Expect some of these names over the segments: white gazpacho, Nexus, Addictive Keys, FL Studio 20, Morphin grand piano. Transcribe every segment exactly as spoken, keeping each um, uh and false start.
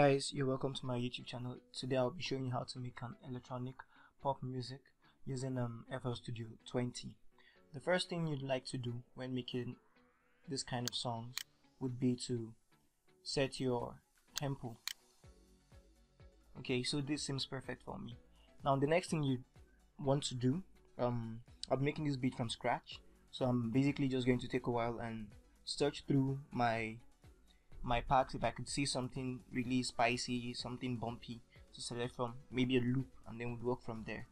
Guys, you're welcome to my YouTube channel. Today I'll be showing you how to make an electronic pop music using um, F L Studio twenty. The first thing you'd like to do when making this kind of song would be to set your tempo. Okay, so this seems perfect for me. Now the next thing you want to do, um, I'm making this beat from scratch, so I'm basically just going to take a while and search through my my packs if I could see something really spicy, something bumpy to select from, maybe a loop, and then we'll work from there.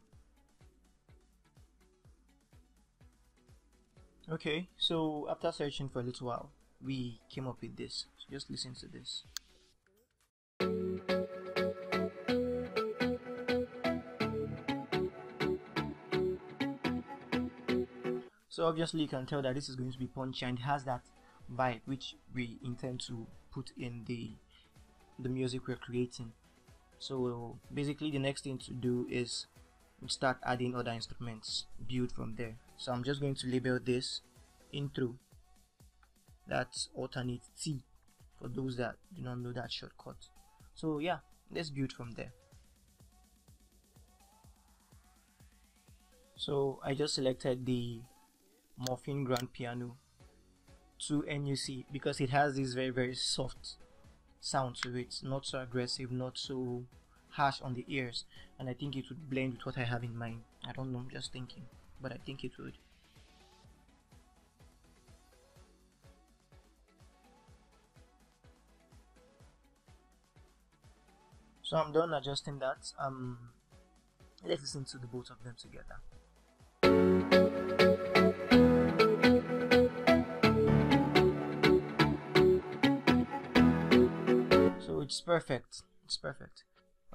Okay, so after searching for a little while, we came up with this, so just listen to this. So obviously you can tell that this is going to be punchy and has that vibe which we intend to put in the the music we're creating. So basically the next thing to do is start adding other instruments, build from there. So I'm just going to label this intro. That's alternate T for those that do not know that shortcut. So yeah, let's build from there. So I just selected the Morphin grand piano to N U C because it has this very very soft sound to it, not so aggressive, not so harsh on the ears, and I think it would blend with what I have in mind. I don't know, I'm just thinking, but I think it would. So I'm done adjusting that. Um, let's listen to the both of them together. It's perfect, it's perfect.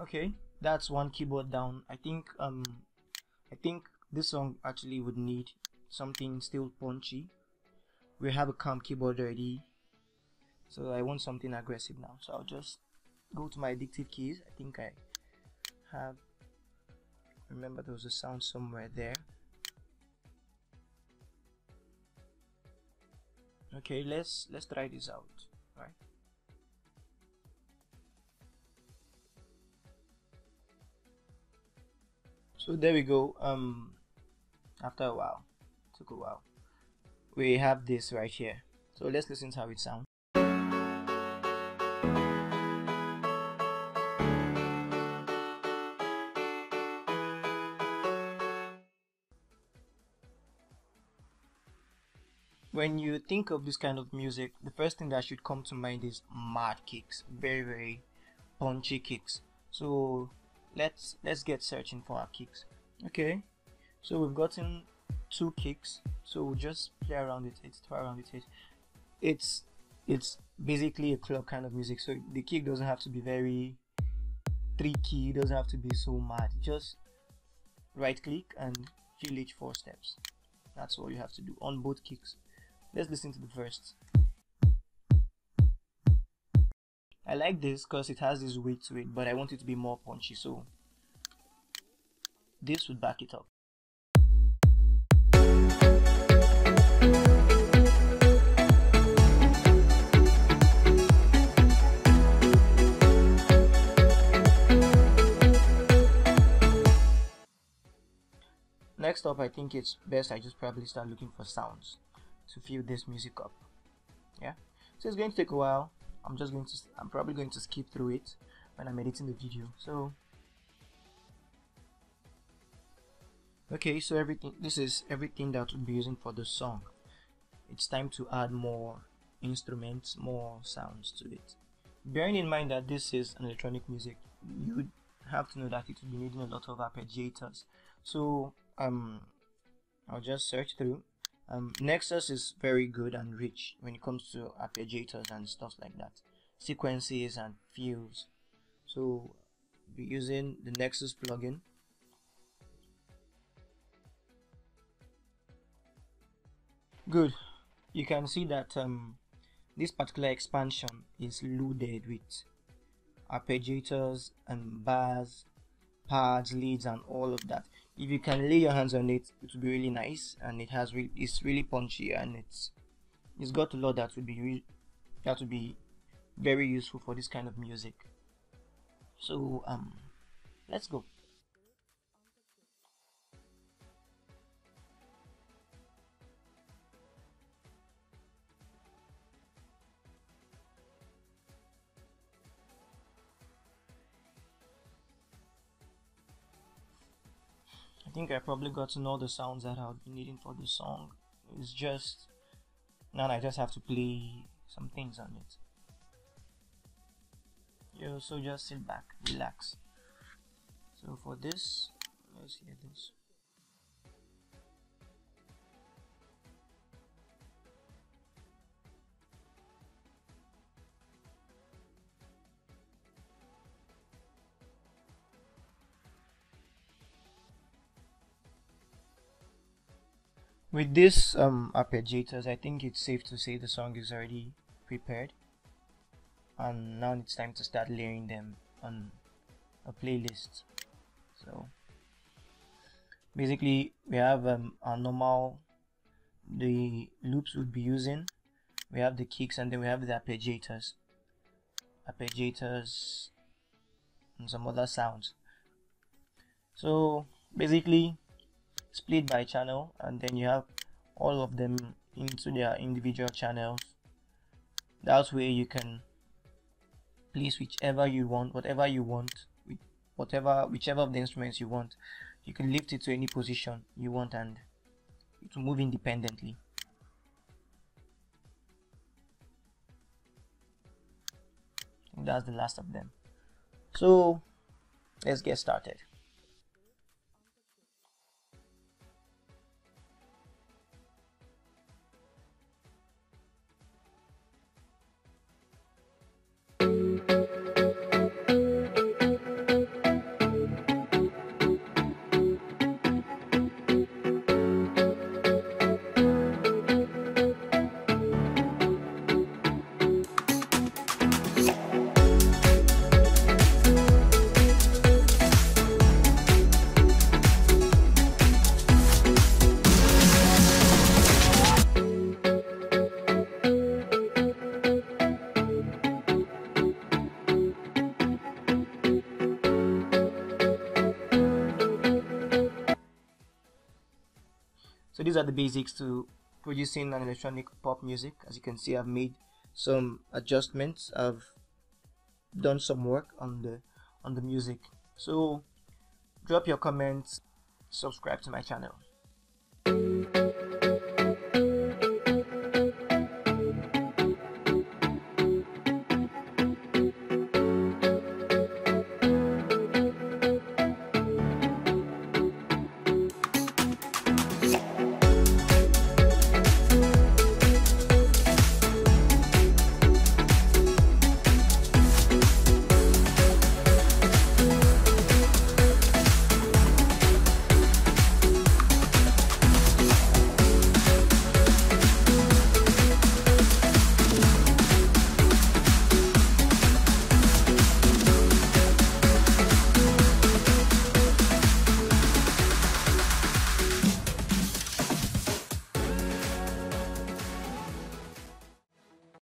Okay, that's one keyboard down. I think um I think this song actually would need something still punchy. We have a calm keyboard already, so I want something aggressive now. So I'll just go to my Addictive Keys. I think I have, remember there was a sound somewhere there. Okay, let's let's try this out. All right. So there we go. Um, after a while, took a while, we have this right here. So let's listen to how it sounds. When you think of this kind of music, the first thing that should come to mind is mad kicks, very very punchy kicks. So let's let's get searching for our kicks. Okay, so we've gotten two kicks, so we'll just play around with it, try around with it. It's it's basically a club kind of music, so the kick doesn't have to be very tricky, it doesn't have to be so mad. Just right click and fill each four steps. That's all you have to do on both kicks. Let's listen to the first. I like this because it has this weight to it, but I want it to be more punchy, so this would back it up. Next up, I think it's best I just probably start looking for sounds to fill this music up. Yeah, so it's going to take a while. I'm just going to, I'm probably going to skip through it when I'm editing the video. So, okay, so everything, this is everything that we'll be using for the song. It's time to add more instruments, more sounds to it. Bearing in mind that this is an electronic music, you would have to know that it will be needing a lot of arpeggiators. So, um, I'll just search through. Um, Nexus is very good and rich when it comes to arpeggiators and stuff like that, sequences and fills. So we're using the Nexus plugin. Good. You can see that um, this particular expansion is loaded with arpeggiators and bars, pads, leads, and all of that. If you can lay your hands on it, it would be really nice, and it has re it's really punchy, and it's it's got a lot that would be that would be very useful for this kind of music. So um let's go. I think I probably got to know the sounds that I would be needing for this song. It's just now I just have to play some things on it. Yeah, so just sit back, relax. So for this, let's hear this. With this um, arpeggiators, I think it's safe to say the song is already prepared, and now it's time to start layering them on a playlist. So basically we have um, our normal, the loops we'll be using, we have the kicks, and then we have the arpeggiators, arpeggiators and some other sounds. So basically split by channel, and then you have all of them into their individual channels. That's where you can place whichever you want, whatever you want, with whatever whichever of the instruments you want. You can lift it to any position you want and to move independently. And that's the last of them. So let's get started. So these are the basics to producing an electronic pop music. As you can see, I've made some adjustments, I've done some work on the on the music. So drop your comments, subscribe to my channel.